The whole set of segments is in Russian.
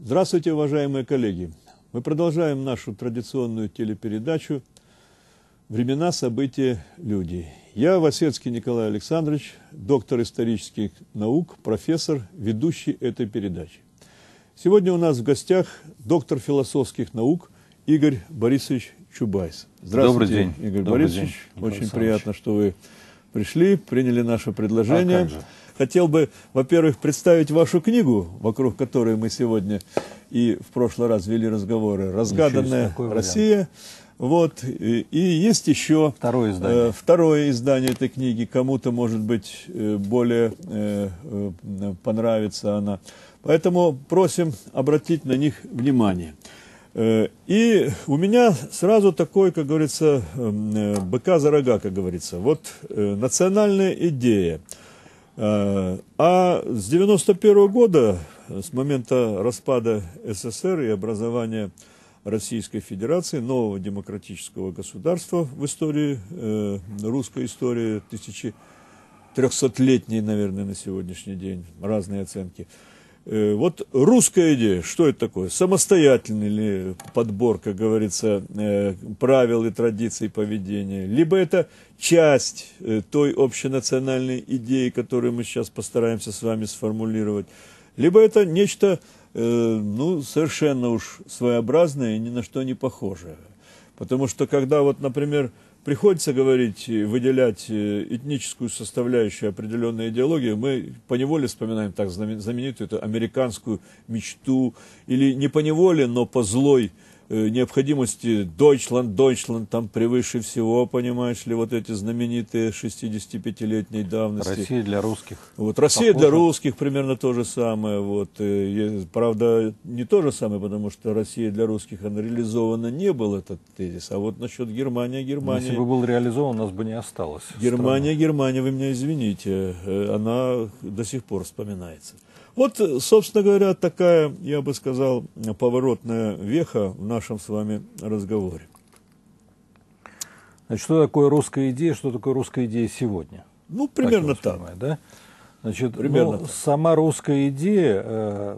Здравствуйте, уважаемые коллеги! Мы продолжаем нашу традиционную телепередачу «Времена, события, люди». Я, Васецкий Николай Александрович, доктор исторических наук, профессор, ведущий этой передачи. Сегодня у нас в гостях доктор философских наук Игорь Борисович Чубайс. Здравствуйте, добрый день. Игорь Борисович. Очень приятно, что вы пришли, приняли наше предложение. Как же. Хотел бы, во-первых, представить вашу книгу, вокруг которой мы сегодня и в прошлый раз вели разговоры. «Разгаданная Россия». Вот. И есть еще второе издание этой книги. Кому-то, может быть, более понравится она. Поэтому просим обратить на них внимание. И у меня сразу такой, как говорится, быка за рога, как говорится. Вот национальная идея. А с 91-го года, с момента распада СССР и образования Российской Федерации, нового демократического государства в истории, русской истории, 1300-летней, наверное, на сегодняшний день, разные оценки. Вот русская идея, что это такое? Самостоятельный ли подбор, как говорится, правил и традиций поведения? Либо это часть той общенациональной идеи, которую мы сейчас постараемся с вами сформулировать? Либо это нечто, ну, совершенно уж своеобразное и ни на что не похожее? Потому что когда, вот, например, приходится говорить, выделять этническую составляющую определенной идеологии, мы поневоле вспоминаем так знаменитую эту американскую мечту, или не поневоле, но по злой необходимости «Дойчланд, Дойчланд, там превыше всего», понимаешь ли, вот эти знаменитые 65-летней давности. «Россия для русских». Вот, «Россия для русских» примерно то же самое. Вот. Правда, не то же самое, потому что «Россия для русских» она реализована не был, этот тезис. А вот насчет Германии, Если бы был реализован, у нас бы не осталось. Германия, Германия, вы меня извините, она до сих пор вспоминается. Вот, собственно говоря, такая, я бы сказал, поворотная веха в нашем с вами разговоре. Значит, что такое русская идея, что такое русская идея сегодня? Ну, примерно так. Да? Значит, примерно так. Сама русская идея,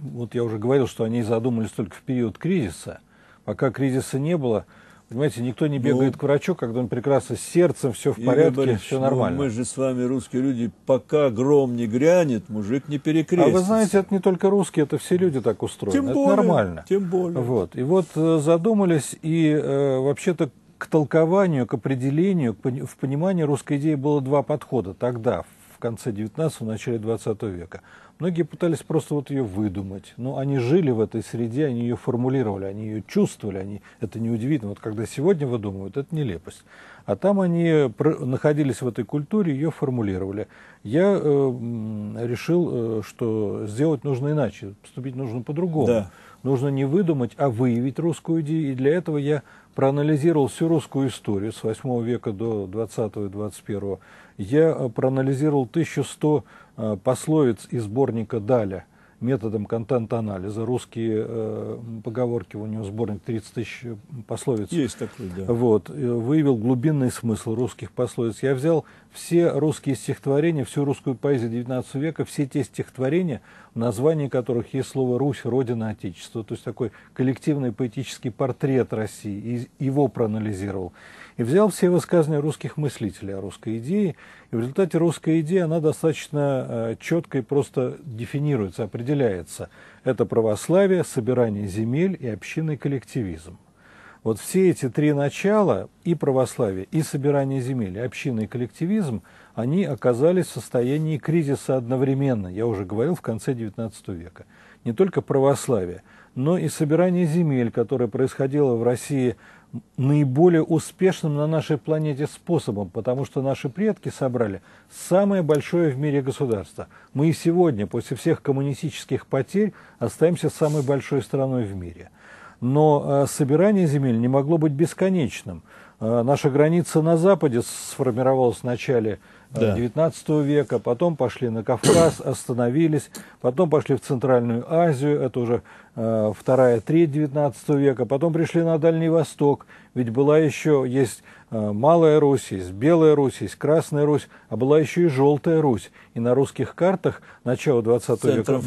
вот я уже говорил, что они задумались только в период кризиса. Пока кризиса не было, понимаете, никто не бегает к врачу, когда он прекрасно с сердцем, все в порядке, Борисович, все нормально. Мы же с вами, русские люди, пока гром не грянет, мужик не перекрестится. А вы знаете, это не только русские, это все люди так устроены. Тем более, это нормально. Тем более. Вот. И вот задумались, и вообще-то к толкованию, к определению, в понимании русской идеи было два подхода тогда, в конце 19-го, начале 20 века. Многие пытались просто вот ее выдумать, но они жили в этой среде, они ее формулировали, они ее чувствовали, это неудивительно. Вот когда сегодня выдумывают, это нелепость. А там они находились в этой культуре, ее формулировали. Я решил, что сделать нужно иначе, поступить нужно по-другому. Да. Нужно не выдумать, а выявить русскую идею. И для этого я проанализировал всю русскую историю с 8 века до 20-го и 21-го. Я проанализировал 1100 пословиц из сборника Даля методом контент-анализа. Русские поговорки, у него сборник 30 тысяч пословиц. Есть такой, да. Вот, выявил глубинный смысл русских пословиц. Я взял все русские стихотворения, всю русскую поэзию 19 века, все те стихотворения, в названии которых есть слово «Русь», «Родина», «Отечество». То есть такой коллективный поэтический портрет России. И его проанализировал. И взял все высказывания русских мыслителей о русской идее. И в результате русская идея, она достаточно четко и просто дефинируется, определяется. Это православие, собирание земель и общинный коллективизм. Вот все эти три начала, и православие, и собирание земель, и общинный коллективизм, они оказались в состоянии кризиса одновременно. Я уже говорил, в конце 19 века. Не только православие, но и собирание земель, которое происходило в России наиболее успешным на нашей планете способом, потому что наши предки собрали самое большое в мире государство. Мы и сегодня, после всех коммунистических потерь, остаемся самой большой страной в мире. Но собирание земель не могло быть бесконечным. Наша граница на Западе сформировалась в начале 19 века, потом пошли на Кавказ, остановились, потом пошли в Центральную Азию, это уже вторая треть 19 века, потом пришли на Дальний Восток, ведь была еще, есть Малая Русь, есть Белая Русь, есть Красная Русь, а была еще и Желтая Русь. И на русских картах начала 20 века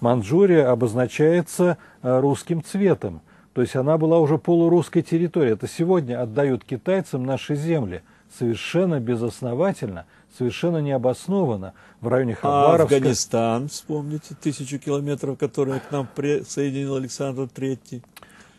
Манчжурия обозначается русским цветом. То есть она была уже полурусской территорией. Это сегодня отдают китайцам наши земли совершенно безосновательно, совершенно необоснованно в районе Хабаровска. А Афганистан, вспомните, 1000 километров, которые к нам присоединил Александр III.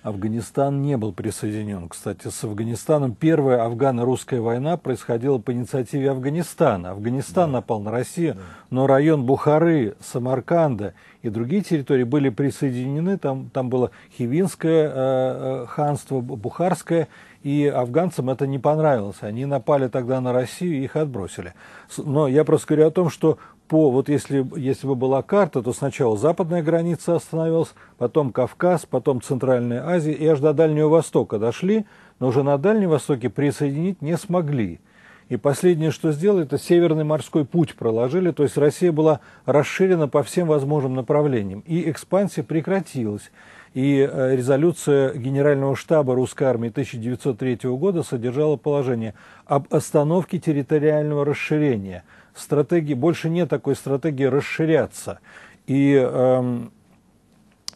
Афганистан не был присоединен. Кстати, с Афганистаном первая афгано-русская война происходила по инициативе Афганистана. Афганистан напал на Россию, но район Бухары, Самарканда и другие территории были присоединены. Там было Хивинское ханство, Бухарское, и афганцам это не понравилось. Они напали тогда на Россию и их отбросили. Но я просто говорю о том, что если бы была карта, то сначала западная граница остановилась, потом Кавказ, потом Центральная Азия, и аж до Дальнего Востока дошли, но уже на Дальнем Востоке присоединить не смогли. И последнее, что сделали, это Северный морской путь проложили, то есть Россия была расширена по всем возможным направлениям, и экспансия прекратилась. И резолюция Генерального штаба Русской армии 1903 года содержала положение об остановке территориального расширения. Стратегии, больше нет такой стратегии расширяться. И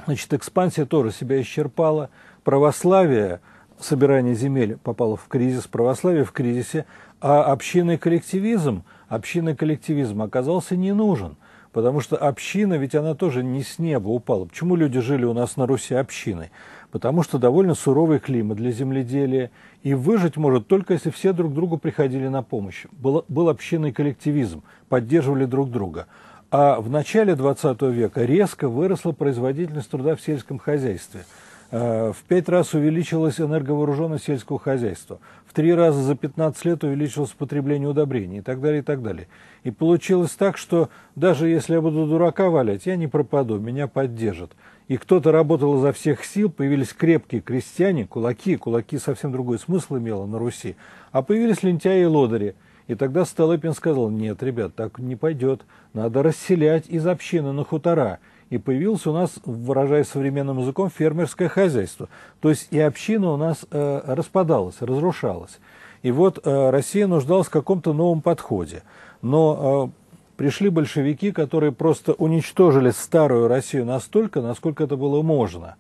значит, экспансия тоже себя исчерпала. Православие, собирание земель попало в кризис, православие в кризисе, а общинный коллективизм оказался не нужен. Потому что община, ведь она тоже не с неба упала. Почему люди жили у нас на Руси общиной? Потому что довольно суровый климат для земледелия. И выжить может только, если все друг другу приходили на помощь. Был общинный коллективизм, поддерживали друг друга. А в начале 20 века резко выросла производительность труда в сельском хозяйстве. В 5 раз увеличилась энерговооруженность сельского хозяйства. В 3 раза за 15 лет увеличилось потребление удобрений и так далее, и так далее. И получилось так, что даже если я буду дурака валять, я не пропаду, меня поддержат. И кто-то работал изо всех сил, появились крепкие крестьяне, кулаки совсем другой смысл имело на Руси, а появились лентяи и лодыри. И тогда Столыпин сказал: нет, ребят, так не пойдет, надо расселять из общины на хутора. И появилось у нас, выражаясь современным языком, фермерское хозяйство. То есть и община у нас распадалась, разрушалась. И вот Россия нуждалась в каком-то новом подходе. Но пришли большевики, которые просто уничтожили старую Россию настолько, насколько это было можно.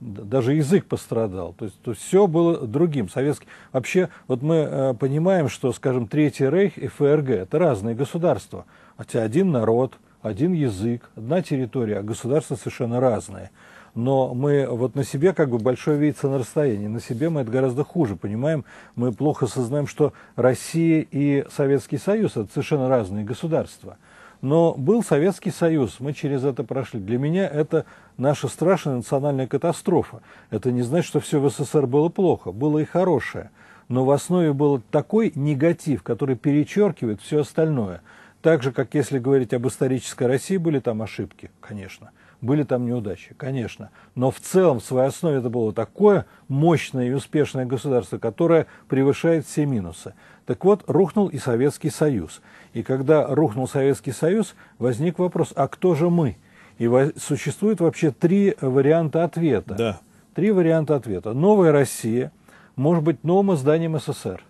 Даже язык пострадал. То есть все было другим. Вообще, вот мы понимаем, что, скажем, Третий Рейх и ФРГ – это разные государства. Хотя один народ, один язык, одна территория, а государства совершенно разные. Но мы вот на себе как бы большое видится на расстоянии. На себе мы это гораздо хуже понимаем. Мы плохо осознаем, что Россия и Советский Союз – это совершенно разные государства. Но был Советский Союз, мы через это прошли. Для меня это наша страшная национальная катастрофа. Это не значит, что все в СССР было плохо, было и хорошее. Но в основе был такой негатив, который перечеркивает все остальное. Так же, как если говорить об исторической России, были там ошибки, конечно, были там неудачи, конечно. Но в целом, в своей основе, это было такое мощное и успешное государство, которое превышает все минусы. Так вот, рухнул и Советский Союз. И когда рухнул Советский Союз, возник вопрос, а кто же мы? И существует вообще 3 варианта ответа. Да. 3 варианта ответа. Новая Россия может быть новым изданием СССР,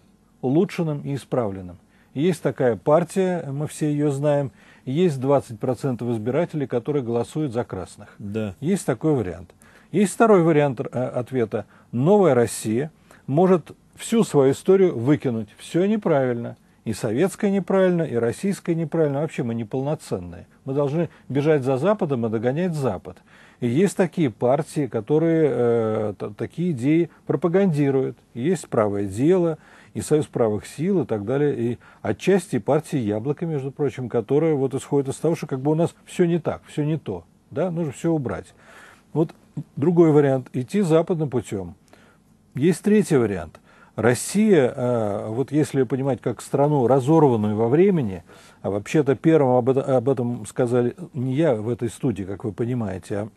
улучшенным и исправленным. Есть такая партия, мы все ее знаем, есть 20% избирателей, которые голосуют за красных. Да. Есть такой вариант. Есть второй вариант ответа. Новая Россия может всю свою историю выкинуть. Все неправильно. И советская неправильно, и российская неправильно. Вообще мы неполноценные. Мы должны бежать за Западом и догонять Запад. И есть такие партии, которые такие идеи пропагандируют. Есть «Правое дело», и «Союз правых сил», и так далее, и отчасти партии «Яблоко», между прочим, которая вот исходит из того, что как бы у нас все не так, все не то, да, нужно все убрать. Вот другой вариант – идти западным путем. Есть 3-й вариант. Россия, вот если понимать как страну, разорванную во времени, а вообще-то первым об этом сказали не я в этой студии, как вы понимаете, а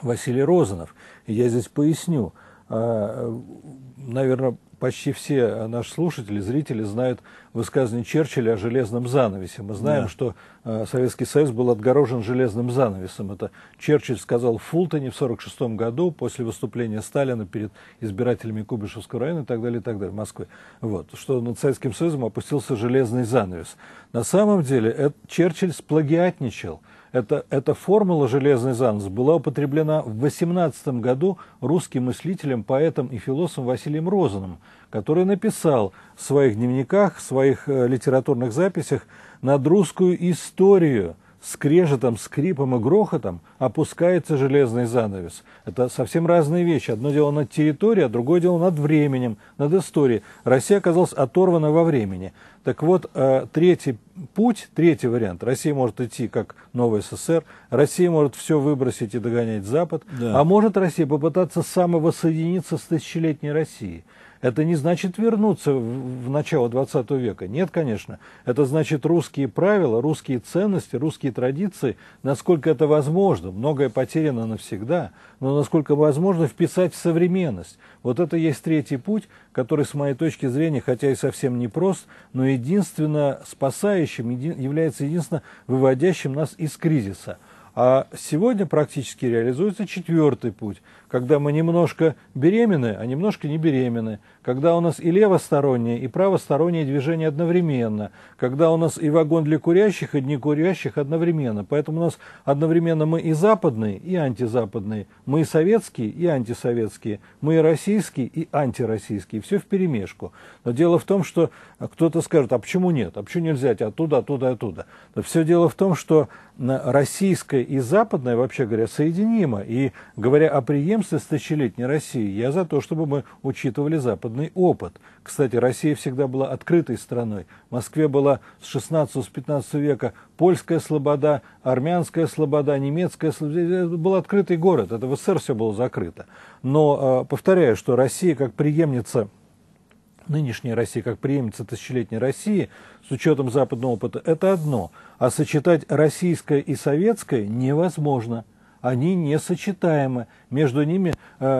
Василий Розанов, и я здесь поясню. наверное, почти все наши слушатели, зрители знают высказывание Черчилля о железном занавесе. Мы знаем, что Советский Союз был отгорожен железным занавесом. Это Черчилль сказал в Фултоне в 1946 году после выступления Сталина перед избирателями Куйбышевского района и так далее, Москвы. Вот, что над Советским Союзом опустился железный занавес. На самом деле Черчилль сплагиатничал. Эта формула «железный занавес» была употреблена в 18 году русским мыслителем, поэтом и философом Василием Розановым, который написал в своих дневниках, в своих литературных записях: «Над русскую историю скрежетом, скрипом и грохотом опускается железный занавес». Это совсем разные вещи. Одно дело над территорией, а другое дело над временем, над историей. Россия оказалась оторвана во времени. Так вот, третий путь, третий вариант. Россия может идти как новый СССР, Россия может все выбросить и догонять Запад, а может Россия попытаться самовоссоединиться с тысячелетней Россией. Это не значит вернуться в начало 20 века. Нет, конечно. Это значит русские правила, русские ценности, русские традиции, насколько это возможно. Многое потеряно навсегда, но насколько возможно вписать в современность. Вот это есть третий путь, который, с моей точки зрения, хотя и совсем непрост, но единственно спасающим, является единственно выводящим нас из кризиса. А сегодня практически реализуется четвертый путь, когда мы немножко беременны, а немножко не беременны, когда у нас и левостороннее, и правостороннее движение одновременно, когда у нас и вагон для курящих, и не курящих одновременно. Поэтому у нас одновременно мы и западные, и антизападные, мы и советские, и антисоветские, мы и российские, и антироссийские. Все вперемешку. Но дело в том, что кто-то скажет: а почему нет, а почему нельзя оттуда, оттуда, оттуда? Но все дело в том, что российская и западная, вообще говоря, соединима. И говоря о преемстве с тысячелетней Россией, я за то, чтобы мы учитывали западный опыт. Кстати, Россия всегда была открытой страной. В Москве была с 16-15 века польская слобода, армянская слобода, немецкая слобода. Это был открытый город, это в СССР все было закрыто. Но повторяю, что Россия как преемница, нынешняя Россия как преемница тысячелетней России с учетом западного опыта, это одно. А сочетать российское и советское невозможно. Они несочетаемы. Между ними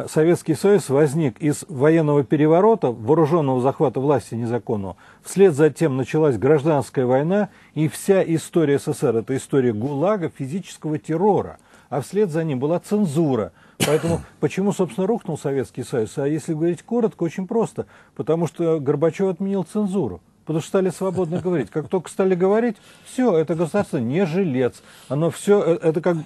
Советский Союз возник из военного переворота, вооруженного захвата власти незаконного. Вслед за тем началась гражданская война, и вся история СССР – это история ГУЛАГа, физического террора. А вслед за ним была цензура. Поэтому почему, собственно, рухнул Советский Союз? А если говорить коротко, очень просто. Потому что Горбачев отменил цензуру. Потому что стали свободно говорить. Как только стали говорить, все, это государство не жилец. Оно все, это как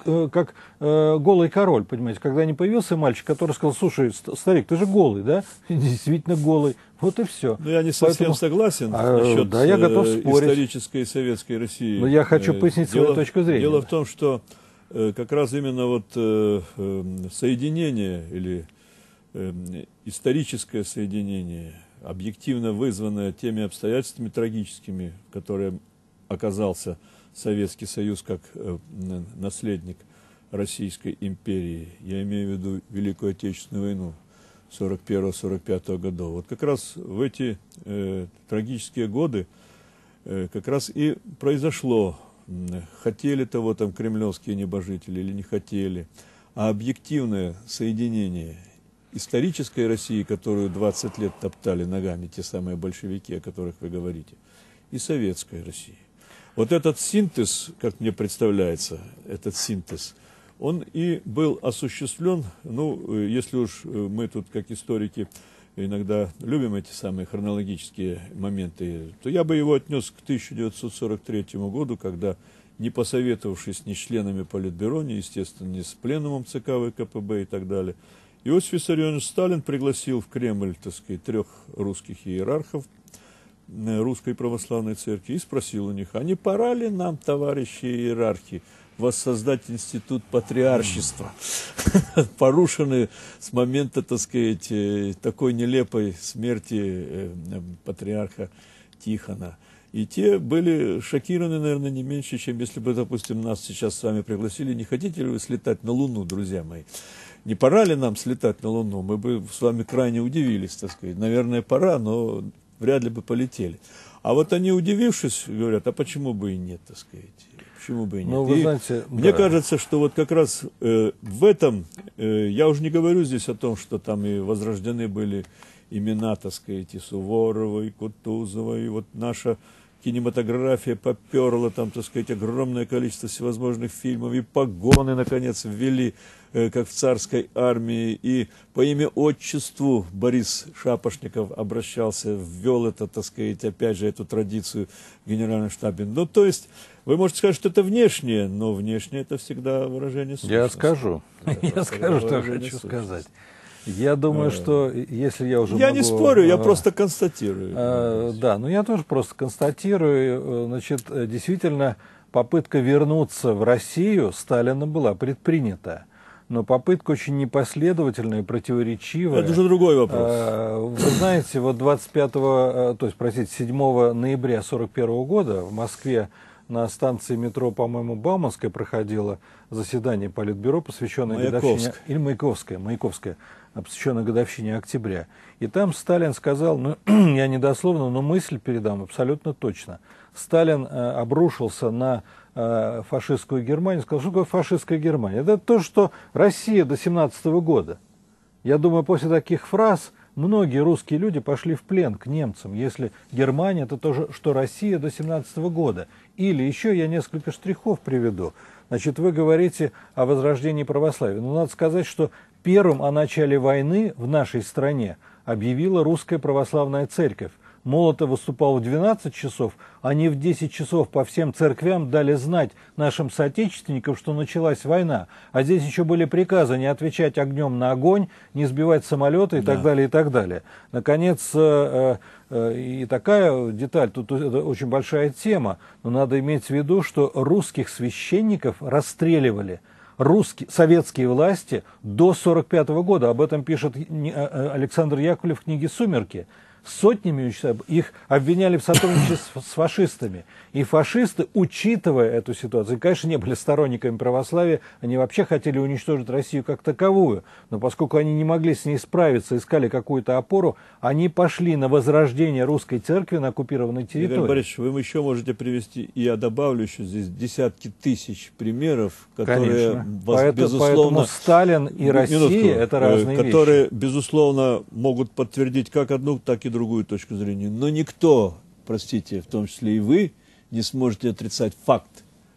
голый король, понимаете. Когда не появился мальчик, который сказал: слушай, старик, ты же голый, да? Действительно голый. Вот и все. Но я не совсем согласен насчет я готов спорить. Исторической советской России. Но я хочу пояснить свою точку зрения. Дело в том, что как раз именно вот соединение или историческое соединение, объективно вызванное теми обстоятельствами трагическими, в которых оказался Советский Союз как наследник Российской империи, я имею в виду Великую Отечественную войну 1941-1945 годов. Вот как раз в эти трагические годы как раз и произошло, хотели того там кремлевские небожители или не хотели, а объективное соединение исторической России, которую 20 лет топтали ногами те самые большевики, о которых вы говорите, и советской России. Вот этот синтез, как мне представляется, этот синтез, он и был осуществлен, ну, если уж мы тут, как историки, иногда любим эти самые хронологические моменты, то я бы его отнес к 1943 году, когда, не посоветовавшись ни с членами Политбюро, ни, естественно, ни с пленумом ЦК ВКПБ и так далее, Иосиф Виссарионович Сталин пригласил в Кремль, так сказать, 3 русских иерархов Русской Православной Церкви и спросил у них: а не пора ли нам, товарищи иерархи, воссоздать институт патриаршества, порушенный с момента, так сказать, такой нелепой смерти патриарха Тихона. И те были шокированы, наверное, не меньше, чем если бы, допустим, нас сейчас с вами пригласили: не хотите ли вы слетать на Луну, друзья мои? Не пора ли нам слетать на Луну? Мы бы с вами крайне удивились, так сказать. Наверное, пора, но вряд ли бы полетели. А вот они, удивившись, говорят: а почему бы и нет, так сказать? Почему бы и нет? Но вы знаете, мне кажется, что вот как раз в этом, я уже не говорю здесь о том, что там и возрождены были имена, так сказать, и Суворова, и Кутузова, и вот наша кинематография поперла, там, так сказать, огромное количество всевозможных фильмов, и погоны, наконец, ввели, как в царской армии, и по имя-отчеству Борис Шапошников обращался, ввел это, так сказать, опять же, эту традицию в генеральном штабе. Ну, то есть, вы можете сказать, что это внешнее, но внешнее это всегда выражение сущности. Я скажу, что хочу сказать. Я думаю, что если я уже... Я не спорю, я просто констатирую. Да, но я тоже просто констатирую. Значит, действительно, попытка вернуться в Россию Сталина была предпринята. Но попытка очень непоследовательная, противоречивая. Это уже другой вопрос. Вы знаете, вот 7 ноября 1941 года в Москве на станции метро, по-моему, Бауманская проходило заседание Политбюро, посвященное годовщине... Или Маяковская, посвященное годовщине октября. И там Сталин сказал, ну, я не дословно, но мысль передам абсолютно точно. Сталин обрушился на фашистскую Германию, сказал, что такое фашистская Германия? Это то, что Россия до 1917 года. Я думаю, после таких фраз многие русские люди пошли в плен к немцам, если Германия – это то же, что Россия до 1917 года. Или еще я несколько штрихов приведу. Значит, вы говорите о возрождении православия. Но надо сказать, что первым о начале войны в нашей стране объявила Русская Православная Церковь. Молотов выступал в 12 часов, а не в 10 часов по всем церквям дали знать нашим соотечественникам, что началась война. А здесь еще были приказы не отвечать огнем на огонь, не сбивать самолеты и так далее, и так далее. Наконец, и такая деталь, тут это очень большая тема, но надо иметь в виду, что русских священников расстреливали. Советские власти до 1945 года, об этом пишет Александр Яковлев в книге «Сумерки». Сотнями их обвиняли в сотрудничестве с фашистами. И фашисты, учитывая эту ситуацию, конечно, не были сторонниками православия, они вообще хотели уничтожить Россию как таковую. Но поскольку они не могли с ней справиться, искали какую-то опору, они пошли на возрождение русской церкви на оккупированной территории. Игорь Борисович, вы еще можете привести, и я добавлю еще здесь десятки тысяч примеров, которые, безусловно, Сталин и Россия – это разные вещи. Которые, безусловно, могут подтвердить как одну, так и другую точку зрения, но никто, простите, в том числе и вы, не сможете отрицать факт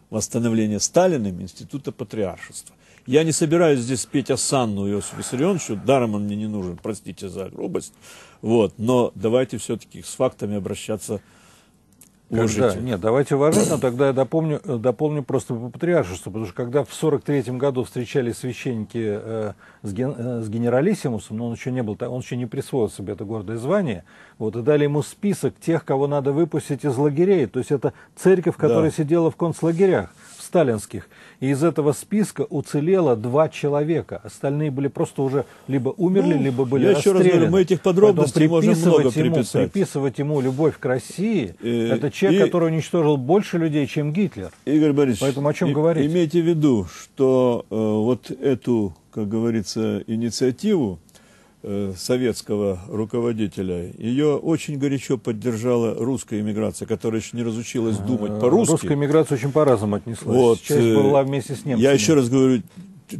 восстановления Сталиным института патриаршества. Я не собираюсь здесь петь осанну Иосифу Виссарионовичу, даром он мне не нужен, простите за грубость, вот, но давайте все-таки с фактами обращаться. Нет, давайте уважительно, тогда я дополню просто по патриаршеству, потому что когда в 1943 году встречались священники с генералиссимусом, но он еще не был, он еще не присвоил себе это гордое звание, вот, и дали ему список тех, кого надо выпустить из лагерей, то есть это церковь, которая сидела в концлагерях сталинских, и из этого списка уцелело 2 человека, остальные были просто уже либо умерли, либо были расстреляны. Еще раз говорю, мы этих подробностей можем много приписать. Приписывать ему любовь к России, это человек, который уничтожил больше людей, чем Гитлер. Игорь Борисович, поэтому о чем говорить? Имейте в виду, что вот эту, как говорится, инициативу советского руководителя, ее очень горячо поддержала русская эмиграция, которая еще не разучилась думать по-русски. Русская эмиграция очень по-разному отнеслась. Вот, часть была вместе с немцами. Я еще раз говорю,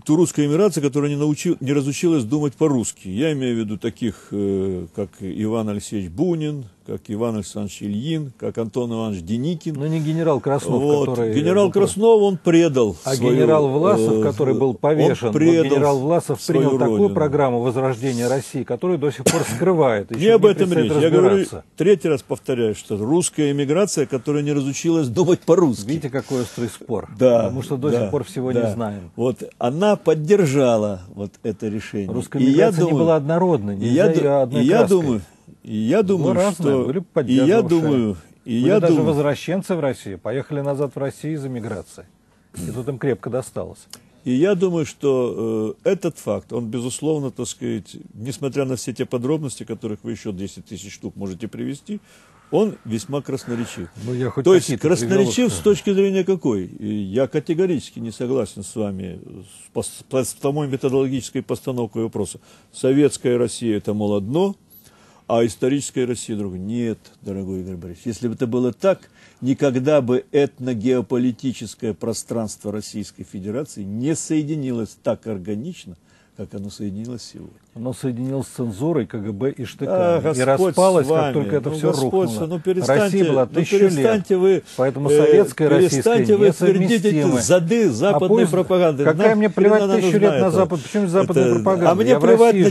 ту русскую эмиграцию, которая не разучилась думать по-русски. Я имею в виду таких, как Иван Алексеевич Бунин, как Иван Александрович Ильин, как Антон Иванович Деникин. Но не генерал Краснов, вот, который... Генерал Краснов, он предал генерал Власов, который был повешен, генерал Власов принял такую программу возрождения России, которую до сих пор скрывает. Не об этом речь. Я говорю, 3-й раз повторяю, что русская эмиграция, которая не разучилась думать по-русски. Видите, какой острый спор. Да, потому что до сих пор всего не знаем. Вот, она поддержала вот это решение. Русская эмиграция не была однородной, нельзя ее одной краской. И я думаю, возвращенцы в Россию поехали назад в Россию из-за миграции. И тут им крепко досталось. И я думаю, что этот факт, он, безусловно, так сказать, несмотря на все те подробности, которых вы еще 10 тысяч штук можете привести, он весьма красноречив. То есть красноречив с точки зрения какой? Я категорически не согласен с вами с самой методологической постановкой вопроса. Советская Россия – это, мол, одно. а историческая Россия другая. Нет, дорогой Игорь Борисович, если бы это было так, никогда бы этногеополитическое пространство Российской Федерации не соединилось так органично, как оно соединилось сегодня. Оно соединилось с цензурой, КГБ и штыками. И распалось, как только это все рухнуло. Ну, Россия была 1000 лет. Вы, поэтому советская Россия несовместимы. Зады западной пропаганды. Какая мне плевать 1000 лет на Запад? Почему западная пропаганда? А мне плевать на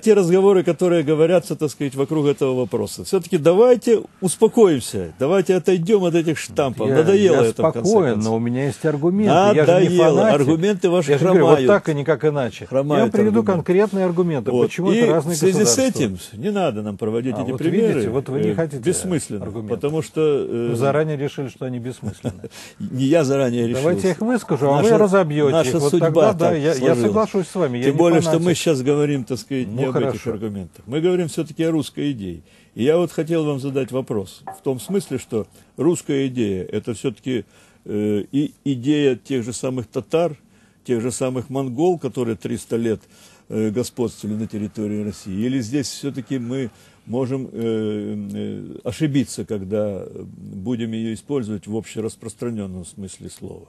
те разговоры, которые говорятся, так сказать, вокруг этого вопроса. Все-таки давайте успокоимся. Давайте отойдем от этих штампов. Надоело это, в конце концов. Я спокоен, но у меня есть аргументы. Надоело. Аргументы ваши хромают. Вот так и никак иначе. Я приведу конкретные аргументы, вот. Почему и это разные государства. И в связи с этим не надо нам проводить эти вот примеры. Видите, вот вы не хотите бессмысленно, аргументов. Потому что... Вы заранее решили, что они бессмысленны. Не я заранее решил. Давайте я их выскажу, а вы разобьете их. Наша судьба так сложилась. Я соглашусь с вами. Тем более, что мы сейчас говорим, так сказать, не об этих аргументах. Мы говорим все-таки о русской идее. И я вот хотел вам задать вопрос. В том смысле, что русская идея, это все-таки и идея тех же самых татар, тех же самых монгол, которые 300 лет господствовали на территории России? Или здесь все-таки мы можем ошибиться, когда будем ее использовать в общераспространенном смысле слова?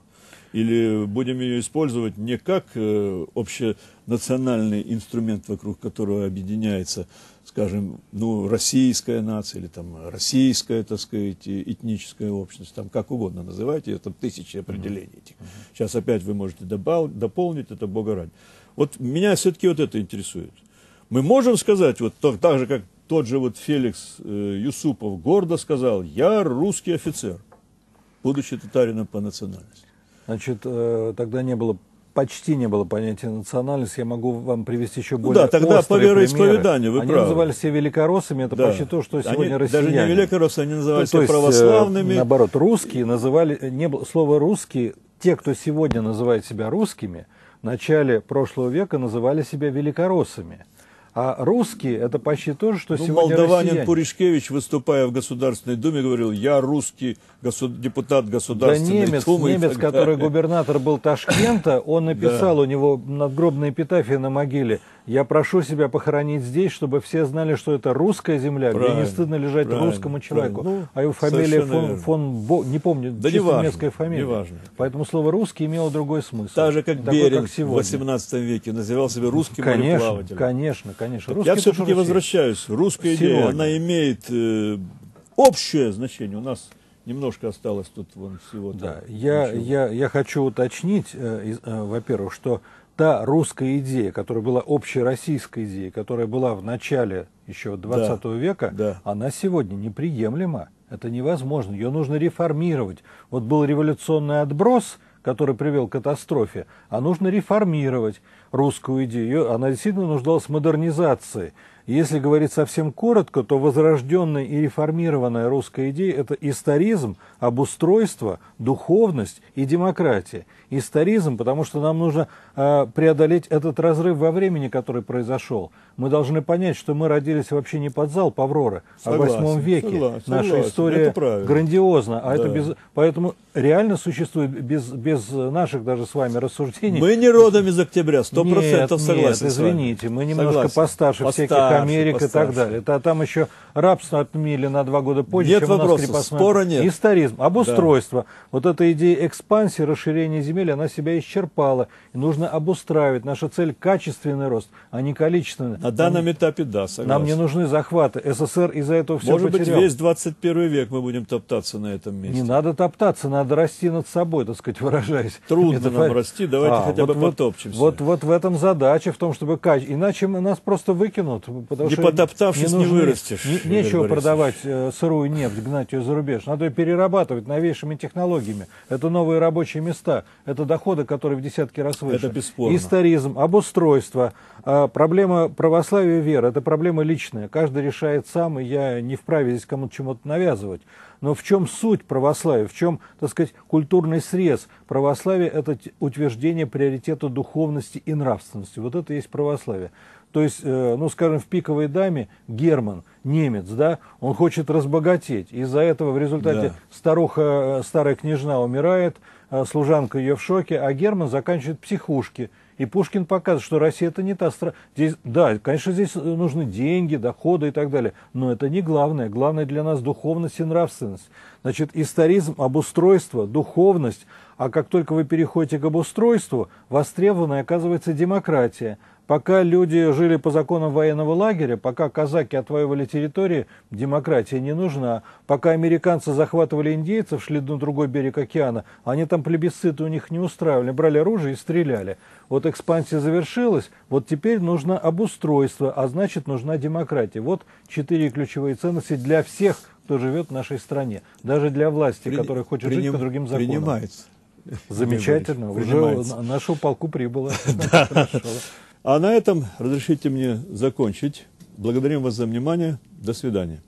Или будем ее использовать не как общенациональный инструмент, вокруг которого объединяется, скажем, ну, российская нация, или там российская, так сказать, этническая общность, там как угодно называйте, это тысячи определений этих. Сейчас опять вы можете дополнить, это бога ради. Вот меня все-таки вот это интересует. Мы можем сказать, вот так же, как тот же вот Феликс Юсупов гордо сказал: я русский офицер, будучи татарином по национальности. Значит, тогда почти не было понятия национальность. Я могу вам привести еще более тогда по вероисповеданию, вы правы. Они называли себя великороссами, это почти то, что сегодня россияне. Даже не великороссы, они называли себя православными. Наоборот, русские называли, слово «русские», те, кто сегодня называет себя русскими, в начале прошлого века называли себя великороссами. А русские — это почти то же, что сегодня молдаванин россияне. Пуришкевич, выступая в Государственной Думе, говорил: я русский депутат Государственной Думы. Немец, который губернатор был Ташкента, он написал, у него надгробная эпитафия на могиле: я прошу себя похоронить здесь, чтобы все знали, что это русская земля, где не стыдно лежать русскому человеку. Ну, а его фамилия фон не помню, чисто немецкая фамилия. Неважно. Поэтому слово «русский» имело другой смысл. Так же, как Берин в 18 веке называл себя русским мореплавателем. Конечно. Я все-таки возвращаюсь. Русская идея, она имеет общее значение. У нас немножко осталось тут всего-то. Да, я хочу уточнить, во-первых, что та русская идея, которая была общероссийской идеей, которая была в начале еще 20 века, она сегодня неприемлема. Это невозможно. Ее нужно реформировать. Вот был революционный отброс, который привел к катастрофе, а нужно реформировать русскую идею. Она действительно нуждалась в модернизации. Если говорить совсем коротко, то возрожденная и реформированная русская идея – это историзм, обустройство, духовность и демократия. Историзм, потому что нам нужно преодолеть этот разрыв во времени, который произошел. Мы должны понять, что мы родились вообще не под залп Авроры, а в 8 веке. Наша история грандиозна. Поэтому реально существует без наших даже с вами рассуждений. Мы не родом из октября, 100% согласен. Нет, извините, мы немножко постарше всяких Америка и так далее. Там еще рабство отменили на 2 года позже, чем у нас крепостное. Спора нет. Историзм, обустройство. Вот эта идея экспансии, расширения земель, она себя исчерпала. И нужно обустраивать. Наша цель — качественный рост, а не количественный. На данном этапе, согласен. Нам не нужны захваты. СССР из-за этого все потерял. Может быть, весь 21 век мы будем топтаться на этом месте. Не надо топтаться, надо расти над собой, так сказать, выражаясь. Трудно нам расти, давайте хотя бы потопчемся. Вот в этом задача, в том, чтобы качать. Иначе нас просто выкинут. Не потоптавшись, не вырастешь. Нечего продавать сырую нефть, гнать ее за рубеж. Надо ее перерабатывать новейшими технологиями. Это новые рабочие места. Это доходы, которые в десятки раз выше. Это бесспорно. Историзм, обустройство, проблема православия и веры. Это проблема личная. Каждый решает сам, и я не вправе здесь кому-то чему-то навязывать. Но в чем суть православия, в чем, так сказать, культурный срез? Православие – это утверждение приоритета духовности и нравственности. Вот это и есть православие. То есть, ну, скажем, в «Пиковой даме» Герман, немец, да, он хочет разбогатеть. Из-за этого в результате старуха, старая княжна умирает, служанка ее в шоке, а Герман заканчивает психушки. И Пушкин показывает, что Россия – это не та страна. Здесь, да, конечно, здесь нужны деньги, доходы и так далее, но это не главное. Главное для нас – духовность и нравственность. Значит, историзм, обустройство, духовность. А как только вы переходите к обустройству, востребованной оказывается демократия. Пока люди жили по законам военного лагеря, пока казаки отвоевали территории, демократия не нужна. Пока американцы захватывали индейцев, шли на другой берег океана, они там плебисциты у них не устраивали, брали оружие и стреляли. Вот экспансия завершилась, вот теперь нужно обустройство, а значит нужна демократия. Вот 4 ключевые ценности для всех, кто живет в нашей стране. Даже для власти, которая хочет жить по другим законам. Принимается. Замечательно, принимается. Уже нашу полку прибыло. А на этом разрешите мне закончить. Благодарим вас за внимание. До свидания.